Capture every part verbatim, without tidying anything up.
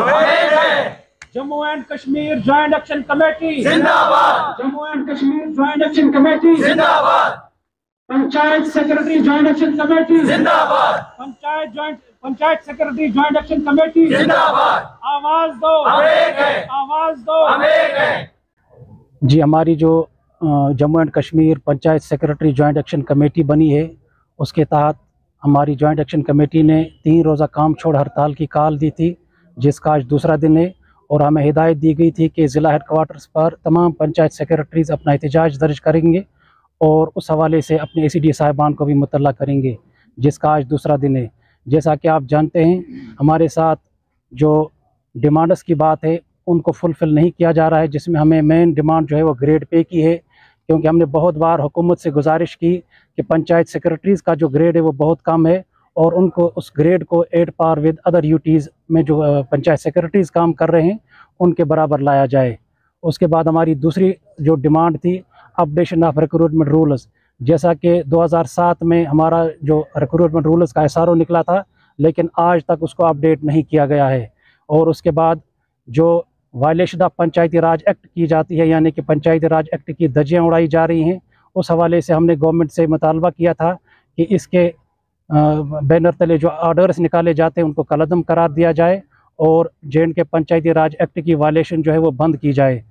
Jammu and Kashmir joint action committee जिंदाबाद। Jammu and Kashmir joint action committee जिंदाबाद। Panchayat secretary joint action committee जिंदाबाद। Panchayat joint panchayat secretary joint action committee जिंदाबाद। आवाज दो, आवाज दो। जी, हमारी जो Jammu and Kashmir panchayat secretary joint action committee बनी है, उसके तहत हमारी ज्वाइंट एक्शन कमेटी ने तीन रोज़ा काम छोड़ हड़ताल की काल दी थी, जिसका आज दूसरा दिन है। और हमें हिदायत दी गई थी कि ज़िला हेडक्वार्टर्स पर तमाम पंचायत सेक्रेटरीज अपना एहतजाज दर्ज करेंगे और उस हवाले से अपने ए सी डी साहिबान को भी मुतल्ला करेंगे, जिसका आज दूसरा दिन है। जैसा कि आप जानते हैं, हमारे साथ जो डिमांड्स की बात है उनको फुलफ़िल नहीं किया जा रहा है, जिसमें हमें मेन डिमांड जो है वो ग्रेड पे की है, क्योंकि हमने बहुत बार हुकूमत से गुजारिश की कि पंचायत सेक्रेटरीज़ का जो ग्रेड है वो बहुत कम है और उनको उस ग्रेड को at par with other UTs में जो पंचायत सेक्रेटरीज़ काम कर रहे हैं उनके बराबर लाया जाए। उसके बाद हमारी दूसरी जो डिमांड थी, अपडेशन ऑफ रिक्रूटमेंट रूल्स। जैसा कि दो हज़ार सात में हमारा जो रिक्रूटमेंट रूल्स का एस आर ओ निकला था, लेकिन आज तक उसको अपडेट नहीं किया गया है। और उसके बाद जो violation of Panchayati Raj act की जाती है, यानी कि पंचायती राज एक्ट की धज्जियाँ उड़ाई जा रही हैं, उस हवाले से हमने गवर्नमेंट से मुतालबा किया था कि इसके बैनर तले जो ऑर्डर्स निकाले जाते हैं उनको कलअदम करार दिया जाए और जे एंड के पंचायती राज एक्ट की वायलेशन जो है वो बंद की जाए।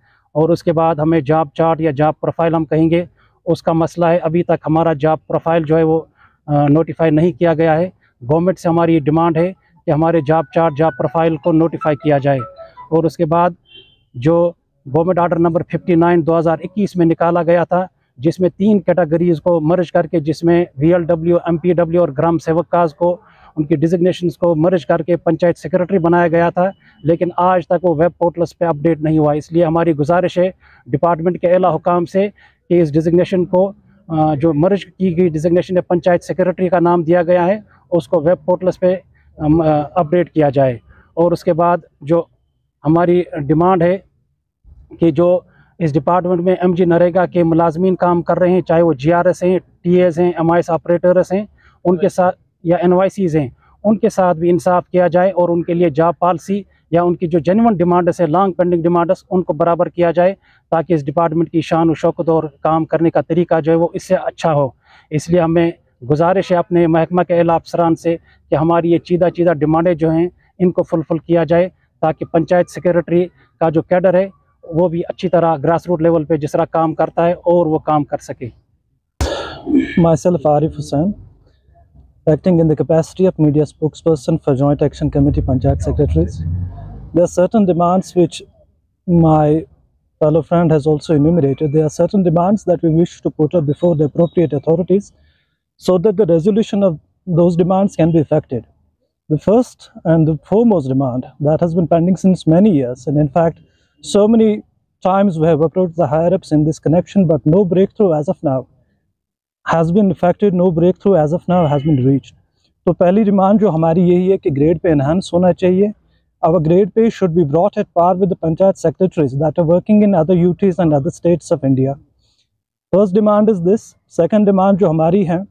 और उसके बाद हमें जॉब चार्ट या जॉब प्रोफाइल हम कहेंगे, उसका मसला है, अभी तक हमारा जॉब प्रोफाइल जो है वो नोटिफाई नहीं किया गया है। गवर्नमेंट से हमारी डिमांड है कि हमारे जॉब चार्ट जॉब प्रोफाइल को नोटिफाई किया जाए। और उसके बाद जो गवर्नमेंट आर्डर नंबर उनसठ दो हज़ार इक्कीस में निकाला गया था, जिसमें तीन कैटेगरीज़ को मर्ज करके, जिसमें V L W, M P W और ग्राम सेवकाज को उनकी डिजिग्नेशंस को मर्ज करके पंचायत सेक्रेटरी बनाया गया था, लेकिन आज तक वो वेब पोर्टल्स पे अपडेट नहीं हुआ। इसलिए हमारी गुजारिश है डिपार्टमेंट के आला हुकाम से कि इस डिजिग्नेशन को, जो मर्ज की गई डिजिग्नेशन है पंचायत सेक्रेटरी का नाम दिया गया है, उसको वेब पोर्टल्स पे अपडेट किया जाए। और उसके बाद जो हमारी डिमांड है कि जो इस डिपार्टमेंट में एम जी नरेगा के मुलाजमीन काम कर रहे हैं, चाहे वो जी आर एस हैं, टी एस हैं, एम आई एस ऑपरेटर्स हैं, उनके साथ या एन वाई सीज़ हैं, उनके साथ भी इंसाफ किया जाए और उनके लिए जॉब पॉलिसी या उनकी जो जेन्युइन डिमांड्स है, लॉन्ग पेंडिंग डिमांड्स, उनको बराबर किया जाए, ताकि इस डिपार्टमेंट की शान व शौकत और काम करने का तरीका जो है वो इससे अच्छा हो। इसलिए हमें गुजारिश है अपने महकमा के आला अफसरान से कि हमारी ये चीदा चीदा डिमांडें जो हैं इनको फुलफिल किया जाए, ताकि पंचायत सेक्रेटरी का जो कैडर है वो भी अच्छी तरह ग्रास रूट लेवल पे जिस तरह काम करता है और वो काम कर सके। Myself Arif Hussain, acting in the capacity of media spokesperson for Joint Action Committee Panchayat Secretaries. There are certain demands which my fellow friend has also enumerated. There are certain demands that we wish to put up before the appropriate authorities so that the resolution of those demands can be effected. The first and the foremost demand that has been pending since many years, and in fact so many times we have approached the higher-ups in this connection, but no breakthrough as of now has been effected, no breakthrough as of now has been reached. तो पहली demand जो हमारी यही है कि grade pay enhance होना चाहिए। Our grade pay should be brought at par with the panchayat secretaries that are working in other U Ts and other states of India. First demand is this. Second demand जो हमारी है,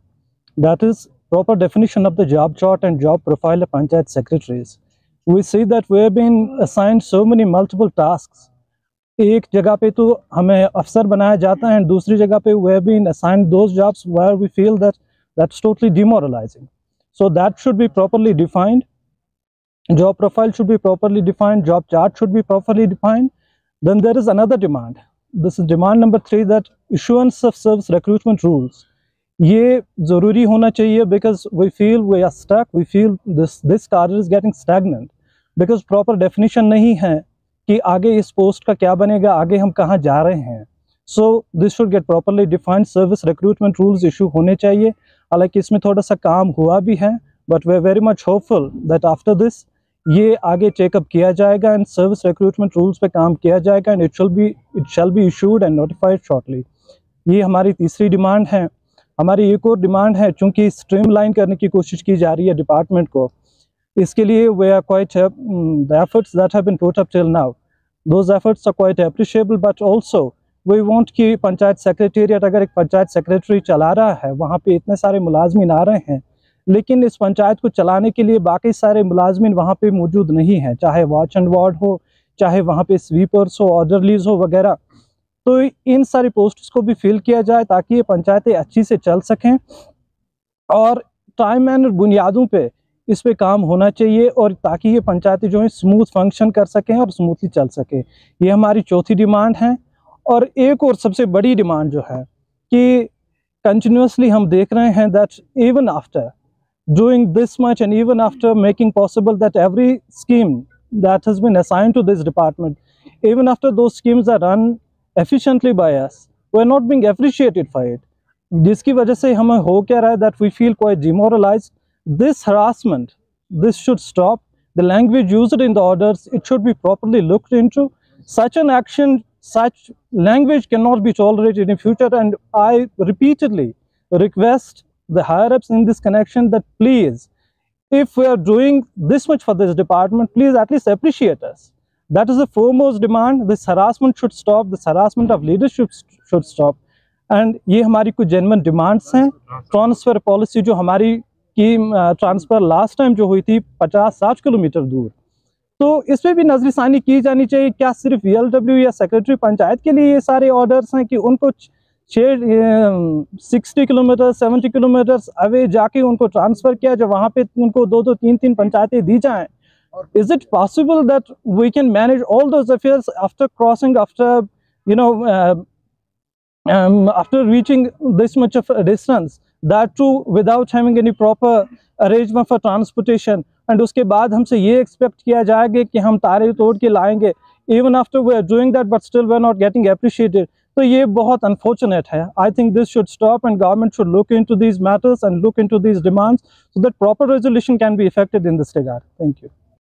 that is proper definition of the job chart and job profile of panchayat secretaries. We see that we have been assigned so many multiple tasks. एक जगह पे तो हमें अफसर बनाया जाता है, दूसरी जगह पे we have been assigned those jobs where we feel that that's totally demoralising. So that should be properly defined, job profile should be properly defined, job chart should be properly defined. Then there is another demand, this is demand number three, that issuance of service recruitment rules ये ज़रूरी होना चाहिए, because we feel we are stuck, we feel this this career is getting stagnant because proper definition नहीं है कि आगे इस post का क्या बनेगा, आगे हम कहाँ जा रहे हैं। So this should get properly defined, service recruitment rules issue होने चाहिए। हालांकि इसमें थोड़ा सा काम हुआ भी है, but we are very much hopeful that after this ये आगे चेकअप किया जाएगा एंड सर्विस रिक्रूटमेंट रूल्स पे काम किया जाएगा and it should be it shall be issued and notified shortly. ये हमारी तीसरी डिमांड है। हमारी एक और डिमांड है, चूँकि स्ट्रीमलाइन करने की कोशिश की जा रही है डिपार्टमेंट को, इसके लिए वे are quite the efforts that have been put up till now, those efforts are quite appreciable, but also we want कि पंचायत सेक्रेटेरिएट, अगर एक पंचायत सेक्रेटरी चला रहा है, वहाँ पे इतने सारे मुलाजमीन आ रहे हैं, लेकिन इस पंचायत को चलाने के लिए बाकी सारे मुलाजमिन वहाँ पे मौजूद नहीं हैं, चाहे वॉच एंड वार्ड हो, चाहे वहाँ पे स्वीपर्स हो, ऑर्डरलीज हो वगैरह। तो इन सारी पोस्ट्स को भी फिल किया जाए ताकि ये पंचायतें अच्छी से चल सकें और टाइम एंड बुनियादों पे इस पे काम होना चाहिए, और ताकि ये पंचायतें जो है स्मूथ फंक्शन कर सकें और स्मूथली चल सकें। ये हमारी चौथी डिमांड है। और एक और सबसे बड़ी डिमांड जो है कि कंटिन्यूसली हम देख रहे हैं that even after doing this much and even after making possible that every scheme that has been assigned to this department, even after those schemes are run efficiently by us, we are not being appreciated for it, जिसकी वजह से हमें हो क्या रहा है that we feel quite demoralized. This harassment, this should stop. The language used in the orders, it should be properly looked into. Such an action, such language cannot be tolerated in future, and I repeatedly request the higher ups in this connection that please, if we are doing this much for this department, please at least appreciate us. That is the foremost demand. This harassment should stop. This harassment of leadership should stop. And ये हमारी कुछ genuine demands हैं. Transfer policy जो हमारी की transfer last time जो हुई थी पचास साठ किलोमीटर दूर, तो इस पर भी नजरसानी की जानी चाहिए। क्या सिर्फ E L W या सेक्रेटरी पंचायत के लिए ये सारे ऑर्डर्स हैं कि उनको sixty kilometre seventy kilometre away जाके उनको ट्रांसफ़र किया जाए, वहाँ पे उनको दो दो तीन तीन पंचायतें दी जाएँ? Is it possible that we can manage all those affairs after crossing, after you know, after reaching this much of distance, that too without having any proper arrangement for transportation? And उसके बाद हमसे ये expect किया जाएगा कि हम तारे तोड़ के लाएंगे, even after we are doing that but still we are not getting appreciated. तो ये बहुत अनफॉर्चुनेट है। I think this should stop and government should look into these matters and look into these demands so that proper resolution can be effected in this regard. Thank you.